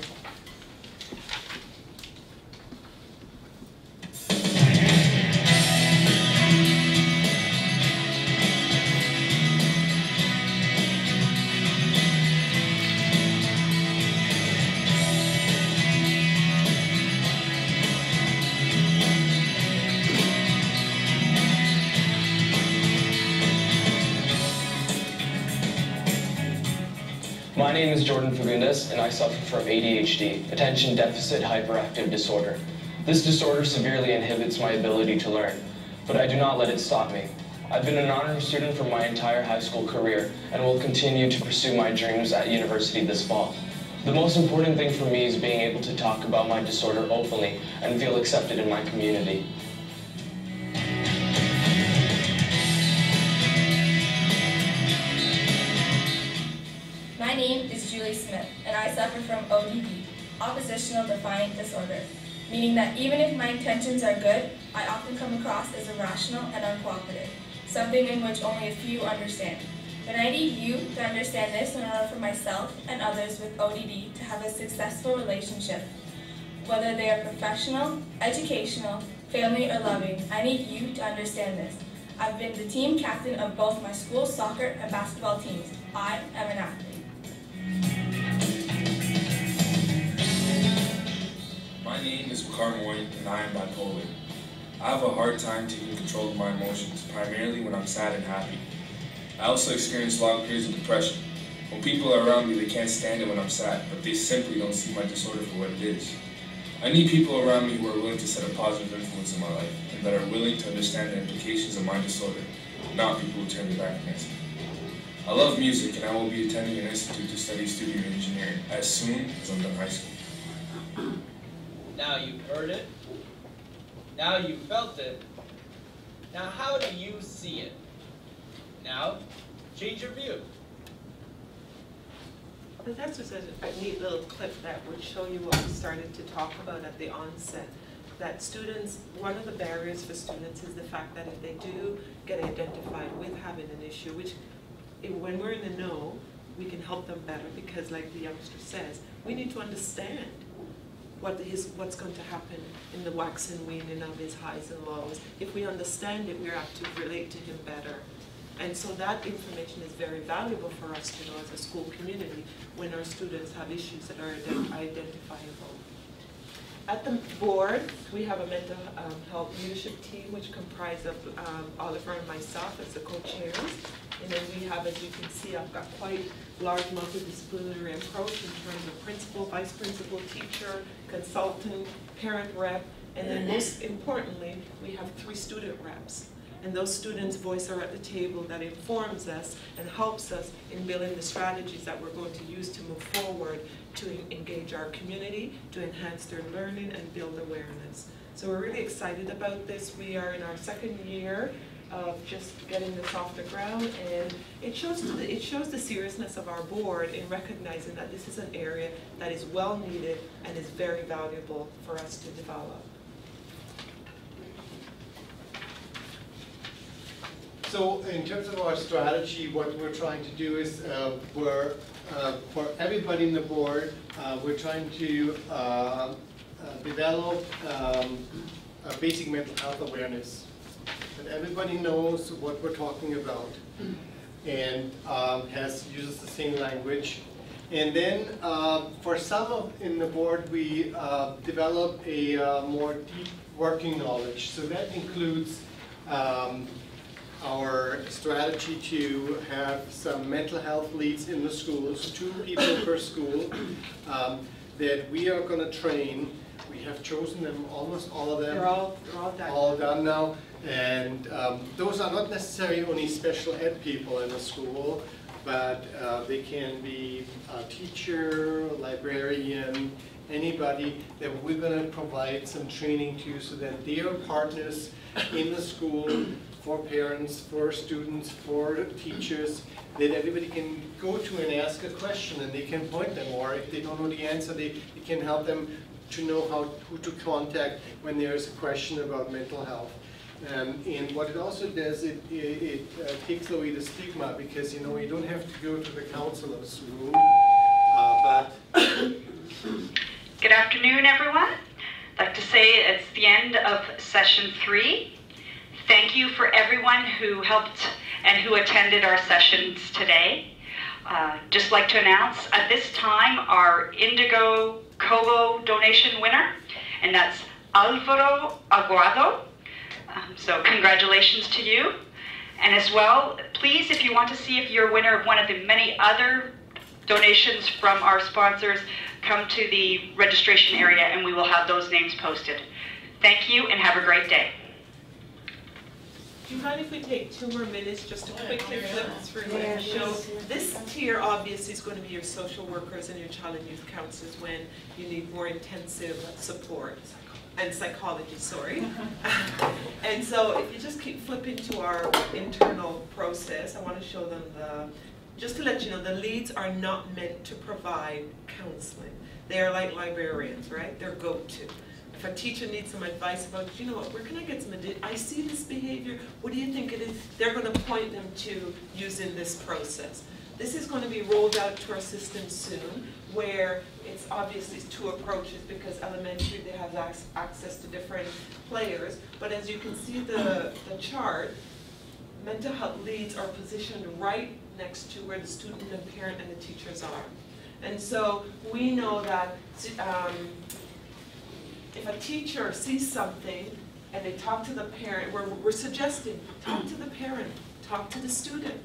My name is Jordan Fagundes, and I suffer from ADHD, Attention Deficit Hyperactive Disorder. This disorder severely inhibits my ability to learn, but I do not let it stop me. I've been an honor student for my entire high school career, and will continue to pursue my dreams at university this fall. The most important thing for me is being able to talk about my disorder openly and feel accepted in my community. My name is Julie Smith, and I suffer from ODD, Oppositional Defiant Disorder, meaning that even if my intentions are good, I often come across as irrational and uncooperative, something in which only a few understand. But I need you to understand this in order for myself and others with ODD to have a successful relationship. Whether they are professional, educational, family, or loving, I need you to understand this. I've been the team captain of both my school soccer and basketball teams. I am an athlete. My name is Carmoy, and I am bipolar. I have a hard time taking control of my emotions, primarily when I'm sad and happy. I also experience long periods of depression. When people are around me, they can't stand it when I'm sad, but they simply don't see my disorder for what it is. I need people around me who are willing to set a positive influence in my life, and that are willing to understand the implications of my disorder, not people who turn their back against me. I love music, and I will be attending an institute to study studio engineering as soon as I'm done high school. Now you've heard it. Now you've felt it. Now how do you see it? Now change your view. But that's just a neat little clip that would show you what we started to talk about at the onset. That students, one of the barriers for students is the fact that if they do get identified with having an issue, which when we're in the know, we can help them better, because like the youngster says, we need to understand what's going to happen in the wax and waning of his highs and lows. If we understand it, we're apt to relate to him better. And so that information is very valuable for us to know as a school community when our students have issues that are identifiable. At the board, we have a mental health leadership team, which comprises of Oliver and myself as the co-chairs. And then we have, as you can see, I've got quite large multidisciplinary approach in terms of principal, vice principal, teacher, consultant, parent rep, And then most importantly, we have 3 student reps. And those students' voice are at the table that informs us and helps us in building the strategies that we're going to use to move forward to engage our community, to enhance their learning and build awareness. So we're really excited about this. We are in our 2nd year of just getting this off the ground, and it shows the seriousness of our board in recognizing that this is an area that is well needed and is very valuable for us to develop. So in terms of our strategy, what we're trying to do is for everybody in the board, we're trying to develop a basic mental health awareness. That everybody knows what we're talking about and uses the same language. And then for some in the board, we develop a more deep working knowledge. So that includes our strategy to have some mental health leads in the schools, 2 people per school, that we are going to train. We have chosen them, almost all of them. They're all done now. And those are not necessarily only special ed people in the school, but they can be a teacher, a librarian, anybody that we're going to provide some training to so that they are partners in the school for parents, for students, for teachers, that everybody can go to and ask a question and they can point them, or if they don't know the answer, they can help them to know who to contact when there is a question about mental health. And what it also does, it takes away the stigma, because you know you don't have to go to the counselor's room. Good afternoon, everyone. I'd like to say it's the end of session 3. Thank you for everyone who helped and who attended our sessions today. Just like to announce at this time our Indigo Cobo donation winner, and that's Alvaro Aguada. So congratulations to you. And as well, please, if you want to see if you're a winner of one of the many other donations from our sponsors, come to the registration area and we will have those names posted. Thank you and have a great day. Do you mind if we take 2 more minutes just to quickly flip through and show? This tier obviously is going to be your social workers and your child and youth counselors when you need more intensive support, and psychologists, sorry. And so if you just keep flipping to our internal process, I want to show them just to let you know, the leads are not meant to provide counseling. They are like librarians, right? They're go-to. If a teacher needs some advice about, you know what, where can I get some, I see this behavior, what do you think it is? They're going to point them to using this process. This is going to be rolled out to our system soon, where it's obviously 2 approaches, because elementary, they have access to different players. But as you can see the chart, mental health leads are positioned right next to where the student and the parent and the teachers are. And so we know that if a teacher sees something and they talk to the parent, we're suggesting talk to the parent, talk to the student.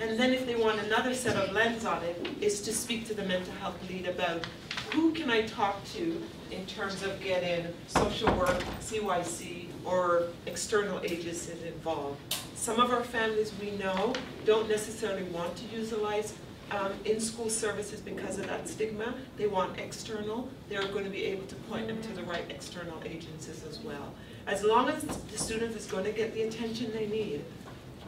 And then if they want another set of lens on it, is to speak to the mental health lead about who can I talk to in terms of getting social work, CYC, or external agencies involved. Some of our families we know don't necessarily want to utilize in-school services because of that stigma. They want external. They're going to be able to point them to the right external agencies as well. As long as the student is going to get the attention they need,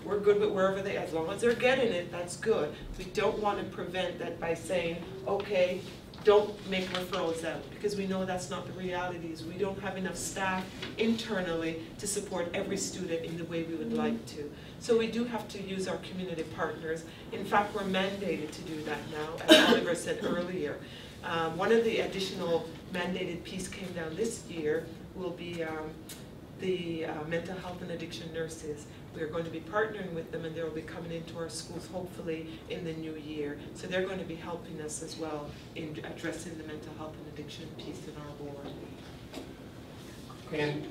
we're good with wherever they, as long as they're getting it, that's good. We don't want to prevent that by saying, okay, don't make referrals out, because we know that's not the reality. We don't have enough staff internally to support every student in the way we would like to. So we do have to use our community partners. In fact, we're mandated to do that now, as Oliver said earlier. One of the additional mandated piece came down this year will be the mental health and addiction nurses. We're going to be partnering with them, and they'll be coming into our schools hopefully in the new year. So they're going to be helping us as well in addressing the mental health and addiction piece in our board. And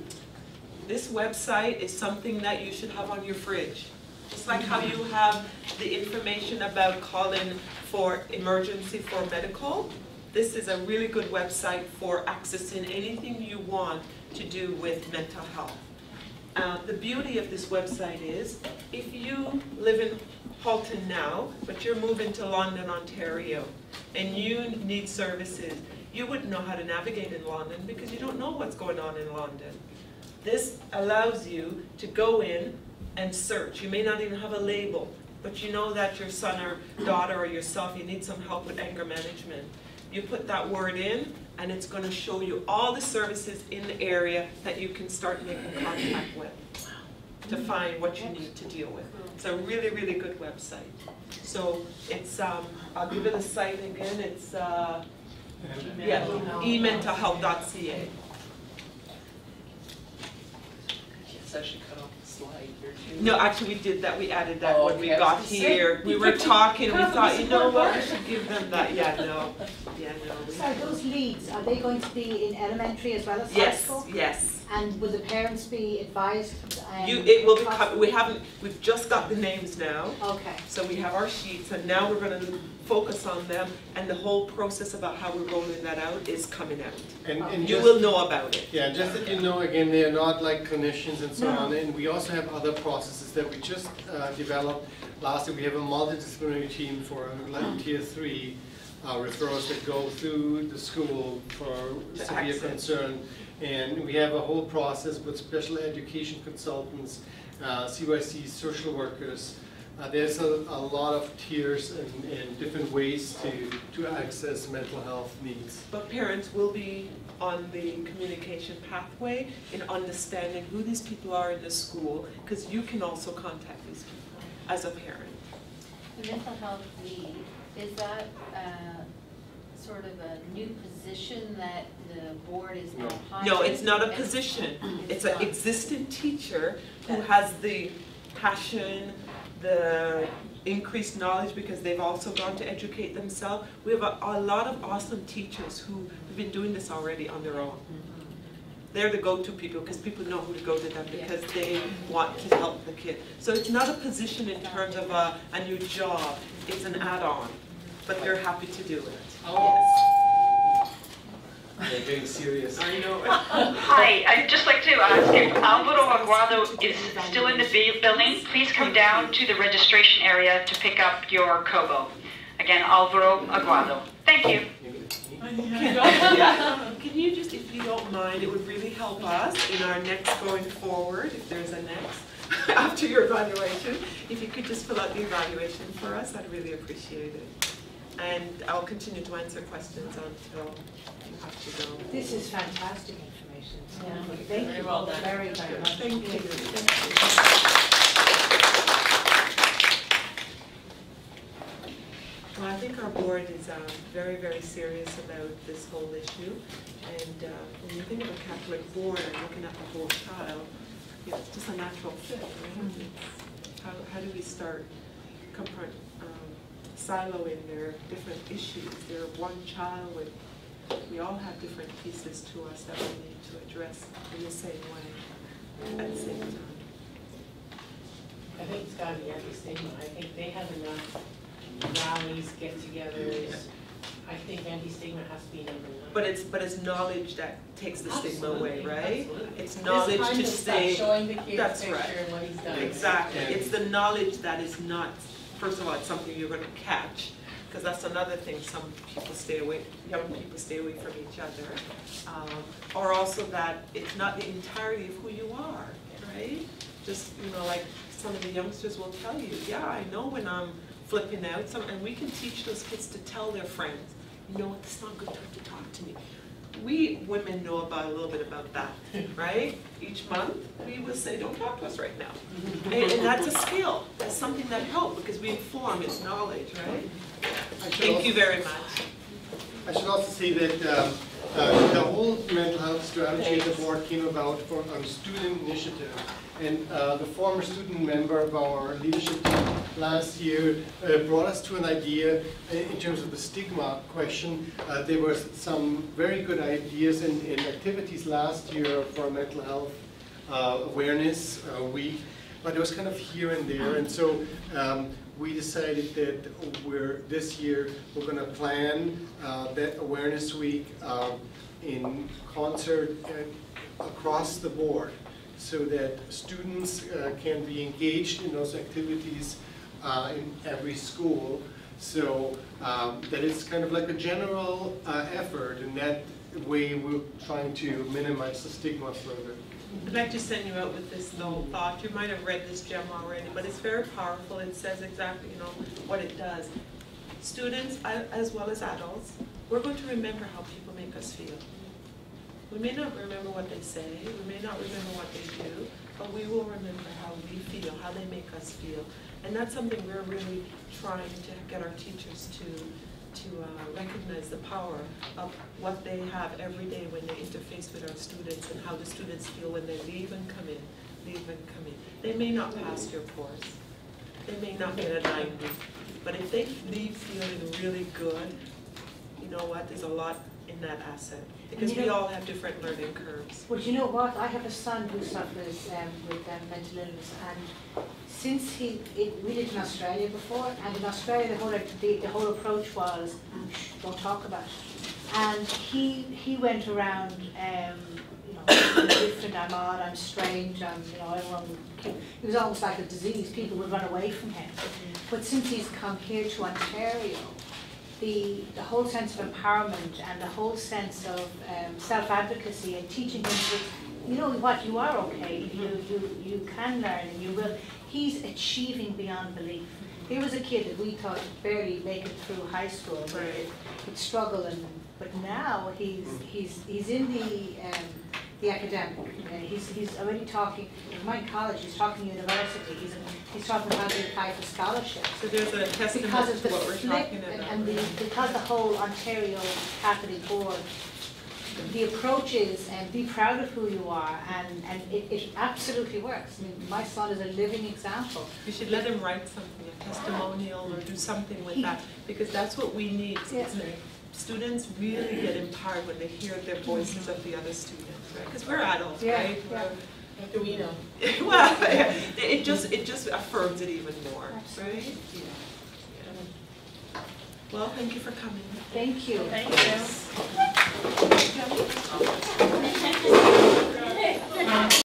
this website is something that you should have on your fridge. Just like how you have the information about calling for emergency for medical, This is a really good website for accessing anything you want to do with mental health. The beauty of this website is, if you live in Halton now, but you're moving to London, Ontario, and you need services, you wouldn't know how to navigate in London because you don't know what's going on in London. This allows you to go in and search. You may not even have a label, but you know that your son or daughter or yourself, you need some help with anger management. You put that word in, and it's going to show you all the services in the area that you can start making contact with to find what you need to deal with. It's a really, really good website. So it's, I'll give it a site again. It's eMentalHealth.ca. Yes, I should cut off the slide here too. No, actually we did that. We added that when we got here. We were talking. We thought, you know what, we should give them that. Yeah, no. So those leads, are they going to be in elementary as well as high school? Yes. And will the parents be advised? It will become, we've just got the names now. Okay. So we have our sheets, and now we're going to focus on them, and the whole process about how we're rolling that out is coming out. And you will know about it. Yeah, just that you know, again, they are not like clinicians and so on, and we also have other processes that we just developed. Last year we have a multidisciplinary team for Tier 3 referrals that go through the school for severe concern. And we have a whole process with special education consultants, CYC social workers. There's a lot of tiers and different ways to access mental health needs. But parents will be on the communication pathway in understanding who these people are in the school, because you can also contact these people as a parent. The mental health lead, is that sort of a new position that the board is now hiring? No, it's not a position. It's an existing teacher who has the passion, the increased knowledge, because they've also gone to educate themselves. We have a lot of awesome teachers who have been doing this already on their own. They're the go-to people because people know who to go to them because they want to help the kid. So it's not a position in terms of a new job. It's an add-on, but they're happy to do it. Oh. Yes. They're getting serious. I know. Hi, I'd just like to ask if Alvaro Aguada is still in the building, please come down to the registration area to pick up your Cobo. Again, Alvaro Aguada. Thank you. Can you just, if you don't mind, it would really help us in our next going forward, if there's a next, after your evaluation, if you could just fill out the evaluation for us, I'd really appreciate it. And I'll continue to answer questions until you have to go. This is fantastic information. Yeah. Thank you all very much. Thank you. Well, I think our board is very, very serious about this whole issue. And when you think of a Catholic board and looking at the whole child, it's just a natural fit, right? Mm-hmm. How do we start siloing their different issues? They're one child, and we all have different pieces to us that we need to address in the same way at the same time. I think it's got to be anti-stigma. I think they have enough rallies, get-togethers. I think anti-stigma has to be number one. But it's knowledge that takes the stigma away, right? Absolutely. It's knowledge to say, showing the kid that's picture right. And what he's done. Exactly. It's the knowledge that is not. First of all, it's something you're going to catch, because that's another thing. Some people stay away, young people stay away from each other. Or also that it's not the entirety of who you are, right? Just, you know, like some of the youngsters will tell you, yeah, I know when I'm flipping out. And we can teach those kids to tell their friends, you know, it's not good to talk to me. We women know about a little bit about that, right? Each month, we will say, don't talk to us right now. And that's a skill. That's something that helps because we inform. It's knowledge, right? Thank you very much. I should also say that the whole mental health strategy of the board came about from a student initiative. And the former student member of our leadership team last year brought us to an idea in terms of the stigma question. There were some very good ideas and activities last year for mental health awareness week. but it was kind of here and there. And so we decided that this year we're going to plan that Awareness Week in concert across the board, so that students can be engaged in those activities in every school. So that it's kind of like a general effort, and that way we're trying to minimize the stigma further. I'd like to send you out with this little thought. You might have read this gem already, but it's very powerful. It says exactly, you know, what it does. Students, as well as adults, we're going to remember how people make us feel. We may not remember what they say, we may not remember what they do, but we will remember how we feel, how they make us feel. And that's something we're really trying to get our teachers to recognize the power of what they have every day when they interface with our students, and how the students feel when they leave and come in, leave and come in. They may not pass your course, they may not get a 90, but if they leave feeling really good, you know what, there's a lot in that asset, because we all have different learning curves. Well, you know what, I have a son who suffers with mental illness, and since we lived in Australia before, and in Australia the whole approach was, don't talk about it. And he went around, you know, I'm different, I'm odd, I'm strange, I'm, you know, everyone would, it was almost like a disease, people would run away from him. But since he's come here to Ontario, the whole sense of empowerment and the whole sense of self-advocacy and teaching him to, you know what, you are okay, you can learn and you will. He's achieving beyond belief. Here was a kid that we thought could barely make it through high school, but he'd struggle, but now he's in the academic. He's already talking, in my college, he's talking university, he's talking about the apply for scholarships. So there's a testament to what we're talking about. Because the whole Ontario Catholic Board, the approach is, be proud of who you are, and it absolutely works. I mean, my son is a living example. You should let him write something, a testimonial, or do something with that, because that's what we need. Yeah. Students really get empowered when they hear their voices of the other students, right? Because we're adults, right? Yeah. What do we know? Well, yeah. It just affirms it even more, right? Yeah. Yeah. Well, thank you for coming. Thank you. Thank you. Thank you.